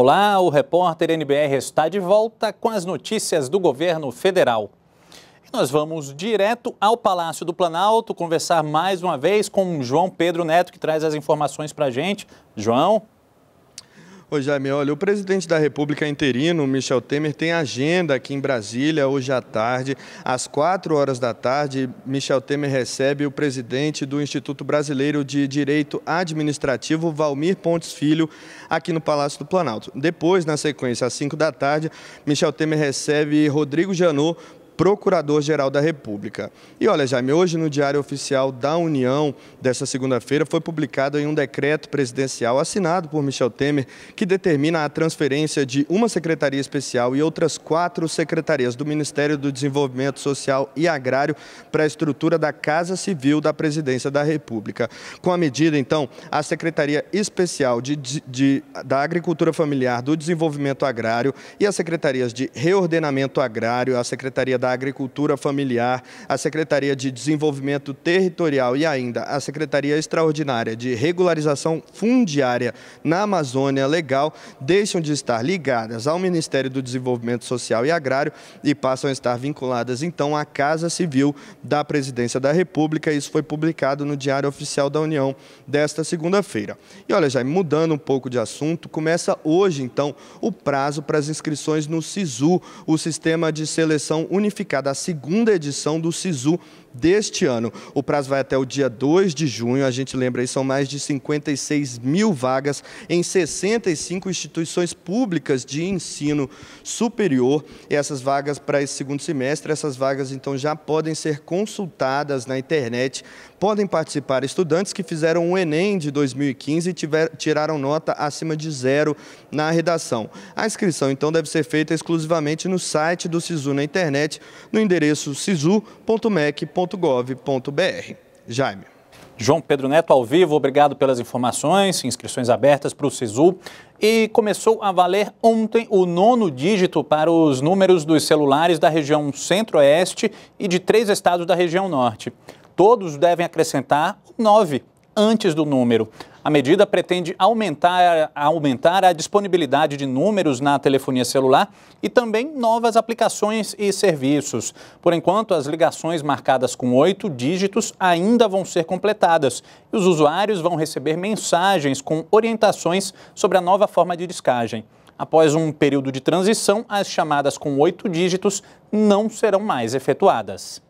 Olá, o repórter NBR está de volta com as notícias do governo federal. E nós vamos direto ao Palácio do Planalto conversar mais uma vez com o João Pedro Neto, que traz as informações para a gente. João? Oi, Jaime. Olha, o presidente da República interino, Michel Temer, tem agenda aqui em Brasília hoje à tarde. Às 16h, Michel Temer recebe o presidente do Instituto Brasileiro de Direito Administrativo, Valmir Pontes Filho, aqui no Palácio do Planalto. Depois, na sequência, às 17h, Michel Temer recebe Rodrigo Janot, Procurador-Geral da República. E olha, Jaime, hoje no Diário Oficial da União, dessa segunda-feira, foi publicado em um decreto presidencial assinado por Michel Temer, que determina a transferência de uma secretaria especial e outras 4 secretarias do Ministério do Desenvolvimento Social e Agrário para a estrutura da Casa Civil da Presidência da República. Com a medida, então, a Secretaria Especial da Agricultura Familiar, do Desenvolvimento Agrário e as Secretarias de Reordenamento Agrário, a Secretaria da Agricultura Familiar, a Secretaria de Desenvolvimento Territorial e ainda a Secretaria Extraordinária de Regularização Fundiária na Amazônia Legal deixam de estar ligadas ao Ministério do Desenvolvimento Social e Agrário e passam a estar vinculadas, então, à Casa Civil da Presidência da República. Isso foi publicado no Diário Oficial da União desta segunda-feira. E olha, já mudando um pouco de assunto, começa hoje, então, o prazo para as inscrições no SISU, o Sistema de Seleção Unificada, a segunda edição do SISU deste ano. O prazo vai até o dia 2 de junho, a gente lembra aí, são mais de 56 mil vagas em 65 instituições públicas de ensino superior. E essas vagas para esse segundo semestre, essas vagas então já podem ser consultadas na internet, podem participar estudantes que fizeram o Enem de 2015 e tiraram nota acima de 0 na redação. A inscrição então deve ser feita exclusivamente no site do SISU na internet, no endereço sisu.mec.gov.br. Jaime. João Pedro Neto ao vivo, obrigado pelas informações, inscrições abertas para o SISU. E começou a valer ontem o 9º dígito para os números dos celulares da região centro-oeste e de 3 estados da região norte. Todos devem acrescentar 9 antes do número. A medida pretende aumentar a disponibilidade de números na telefonia celular e também novas aplicações e serviços. Por enquanto, as ligações marcadas com 8 dígitos ainda vão ser completadas e os usuários vão receber mensagens com orientações sobre a nova forma de discagem. Após um período de transição, as chamadas com 8 dígitos não serão mais efetuadas.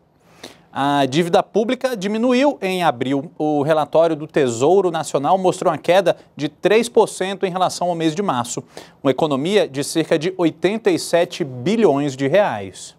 A dívida pública diminuiu em abril. O relatório do Tesouro Nacional mostrou uma queda de 3% em relação ao mês de março, uma economia de cerca de 87 bilhões de reais.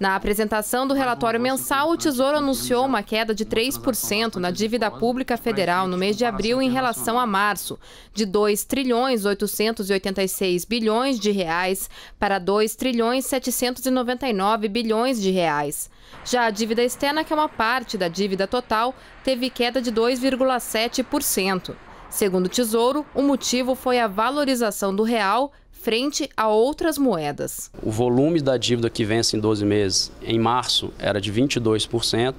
Na apresentação do relatório mensal, o Tesouro anunciou uma queda de 3% na dívida pública federal no mês de abril em relação a março, de 2 trilhões 886 bilhões de reais para 2 trilhões 799 bilhões de reais. Já a dívida externa, que é uma parte da dívida total, teve queda de 2,7%. Segundo o Tesouro, o motivo foi a valorização do real frente a outras moedas. O volume da dívida que vence em 12 meses, em março, era de 22%,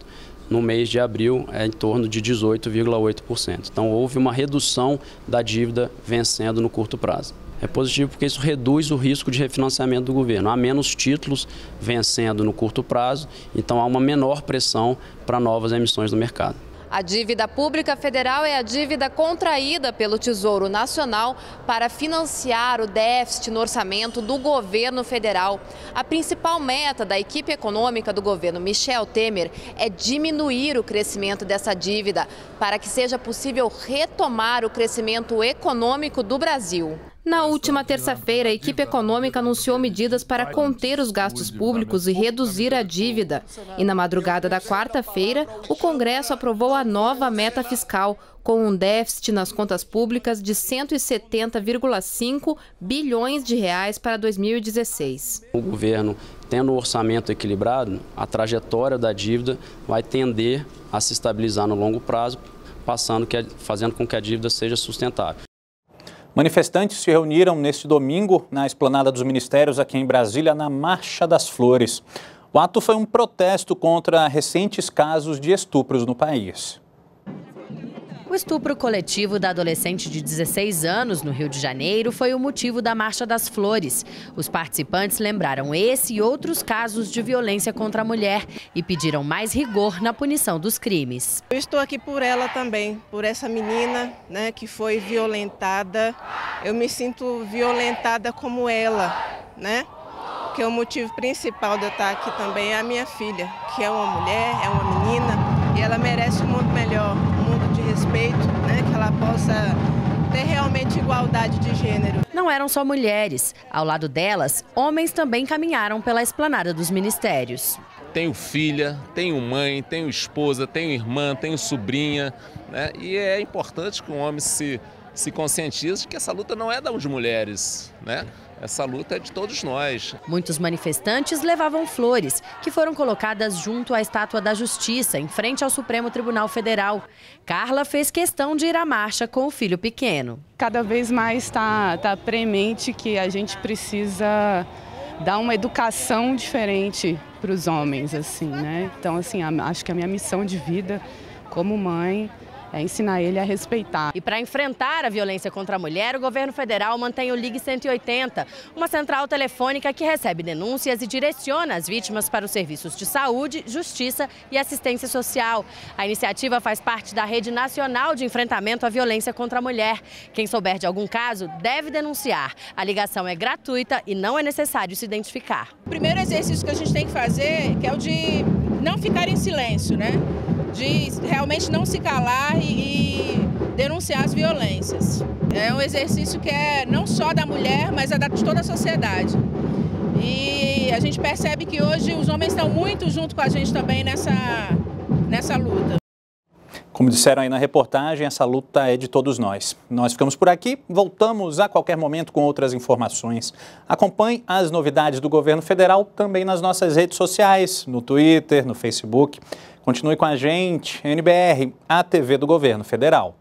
no mês de abril é em torno de 18,8%. Então houve uma redução da dívida vencendo no curto prazo. É positivo porque isso reduz o risco de refinanciamento do governo. Há menos títulos vencendo no curto prazo, então há uma menor pressão para novas emissões no mercado. A dívida pública federal é a dívida contraída pelo Tesouro Nacional para financiar o déficit no orçamento do governo federal. A principal meta da equipe econômica do governo Michel Temer é diminuir o crescimento dessa dívida para que seja possível retomar o crescimento econômico do Brasil. Na última terça-feira, a equipe econômica anunciou medidas para conter os gastos públicos e reduzir a dívida. E na madrugada da quarta-feira, o Congresso aprovou a nova meta fiscal, com um déficit nas contas públicas de 170,5 bilhões de reais para 2016. O governo, tendo o orçamento equilibrado, a trajetória da dívida vai tender a se estabilizar no longo prazo, fazendo com que a dívida seja sustentável. Manifestantes se reuniram neste domingo na Esplanada dos Ministérios aqui em Brasília, na Marcha das Flores. O ato foi um protesto contra recentes casos de estupros no país. O estupro coletivo da adolescente de 16 anos, no Rio de Janeiro, foi o motivo da Marcha das Flores. Os participantes lembraram esse e outros casos de violência contra a mulher e pediram mais rigor na punição dos crimes. Eu estou aqui por ela também, por essa menina, né, que foi violentada. Eu me sinto violentada como ela, né? Porque o motivo principal de eu estar aqui também é a minha filha, que é uma mulher, é uma menina, e ela merece um mundo melhor. Respeito, né, que ela possa ter realmente igualdade de gênero. Não eram só mulheres. Ao lado delas, homens também caminharam pela esplanada dos ministérios. Tenho filha, tenho mãe, tenho esposa, tenho irmã, tenho sobrinha, né, e é importante que o homem se conscientize de que essa luta não é das mulheres, né? Essa luta é de todos nós. Muitos manifestantes levavam flores, que foram colocadas junto à Estátua da Justiça, em frente ao Supremo Tribunal Federal. Carla fez questão de ir à marcha com o filho pequeno. Cada vez mais está premente que a gente precisa dar uma educação diferente para os homens, assim, né? Então, assim, acho que a minha missão de vida como mãe é ensinar ele a respeitar. E para enfrentar a violência contra a mulher, o governo federal mantém o Ligue 180, uma central telefônica que recebe denúncias e direciona as vítimas para os serviços de saúde, justiça e assistência social. A iniciativa faz parte da Rede Nacional de Enfrentamento à Violência contra a Mulher. Quem souber de algum caso deve denunciar. A ligação é gratuita e não é necessário se identificar. O primeiro exercício que a gente tem que fazer que é o de não ficar em silêncio, né? De realmente não se calar e denunciar as violências. É um exercício que é não só da mulher, mas é de toda a sociedade. E a gente percebe que hoje os homens estão muito junto com a gente também nessa luta. Como disseram aí na reportagem, essa luta é de todos nós. Nós ficamos por aqui, voltamos a qualquer momento com outras informações. Acompanhe as novidades do governo federal também nas nossas redes sociais, no Twitter, no Facebook. Continue com a gente, NBR, a TV do Governo Federal.